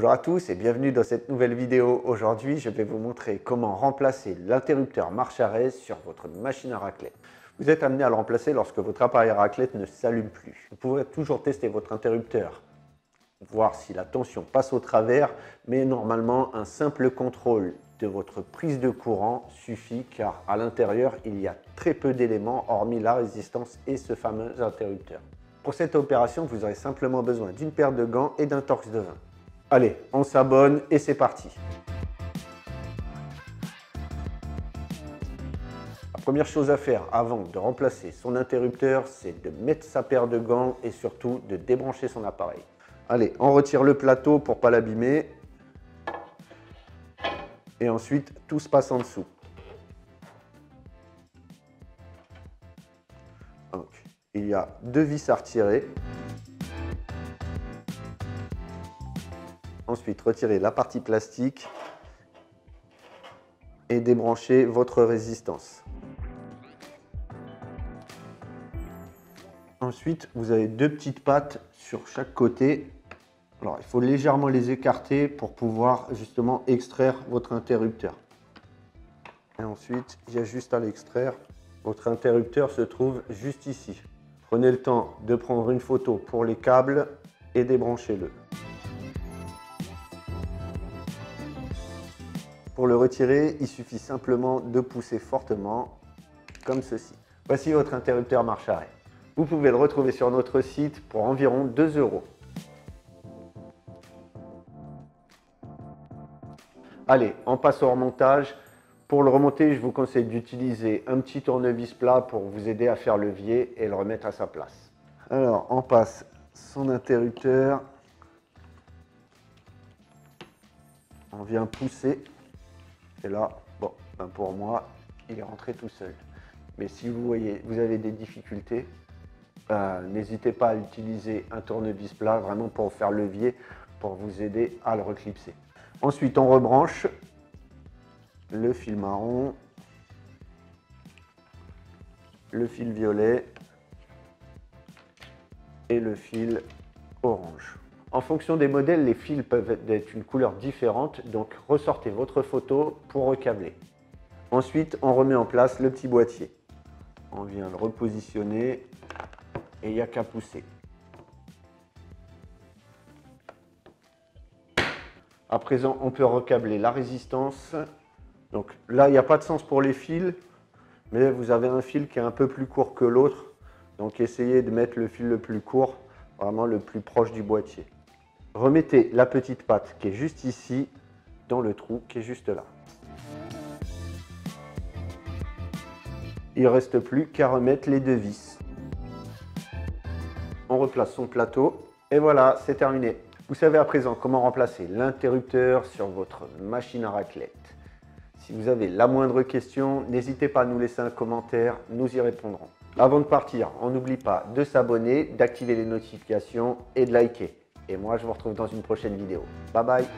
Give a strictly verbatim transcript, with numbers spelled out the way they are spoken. Bonjour à tous et bienvenue dans cette nouvelle vidéo. Aujourd'hui, je vais vous montrer comment remplacer l'interrupteur marche arrêt sur votre machine à raclette. Vous êtes amené à le remplacer lorsque votre appareil à raclette ne s'allume plus. Vous pourrez toujours tester votre interrupteur, voir si la tension passe au travers, mais normalement, un simple contrôle de votre prise de courant suffit car à l'intérieur, il y a très peu d'éléments hormis la résistance et ce fameux interrupteur. Pour cette opération, vous aurez simplement besoin d'une paire de gants et d'un torx de vingt. Allez, on s'abonne et c'est parti. La première chose à faire avant de remplacer son interrupteur, c'est de mettre sa paire de gants et surtout de débrancher son appareil. Allez, on retire le plateau pour ne pas l'abîmer. Et ensuite, tout se passe en dessous. Donc, il y a deux vis à retirer. Ensuite, retirez la partie plastique et débranchez votre résistance. Ensuite, vous avez deux petites pattes sur chaque côté. Alors, il faut légèrement les écarter pour pouvoir justement extraire votre interrupteur. Et ensuite, il y a juste à l'extraire. Votre interrupteur se trouve juste ici. Prenez le temps de prendre une photo pour les câbles et débranchez-le. Pour le retirer, il suffit simplement de pousser fortement, comme ceci. Voici votre interrupteur marche arrêt. Vous pouvez le retrouver sur notre site pour environ deux euros. Allez, on passe au remontage. Pour le remonter, je vous conseille d'utiliser un petit tournevis plat pour vous aider à faire levier et le remettre à sa place. Alors, on passe son interrupteur. On vient pousser. Et là, bon, ben pour moi, il est rentré tout seul. Mais si vous voyez, vous avez des difficultés, euh, n'hésitez pas à utiliser un tournevis plat vraiment pour faire levier, pour vous aider à le reclipser. Ensuite, on rebranche le fil marron, le fil violet et le fil orange. En fonction des modèles, les fils peuvent être d'une couleur différente, donc ressortez votre photo pour recâbler. Ensuite, on remet en place le petit boîtier. On vient le repositionner et il n'y a qu'à pousser. À présent, on peut recâbler la résistance. Donc là, il n'y a pas de sens pour les fils, mais vous avez un fil qui est un peu plus court que l'autre. Donc essayez de mettre le fil le plus court, vraiment le plus proche du boîtier. Remettez la petite patte qui est juste ici dans le trou qui est juste là. Il ne reste plus qu'à remettre les deux vis. On replace son plateau et voilà, c'est terminé. Vous savez à présent comment remplacer l'interrupteur sur votre machine à raclette. Si vous avez la moindre question, n'hésitez pas à nous laisser un commentaire, nous y répondrons. Avant de partir, on n'oublie pas de s'abonner, d'activer les notifications et de liker. Et moi, je vous retrouve dans une prochaine vidéo. Bye bye!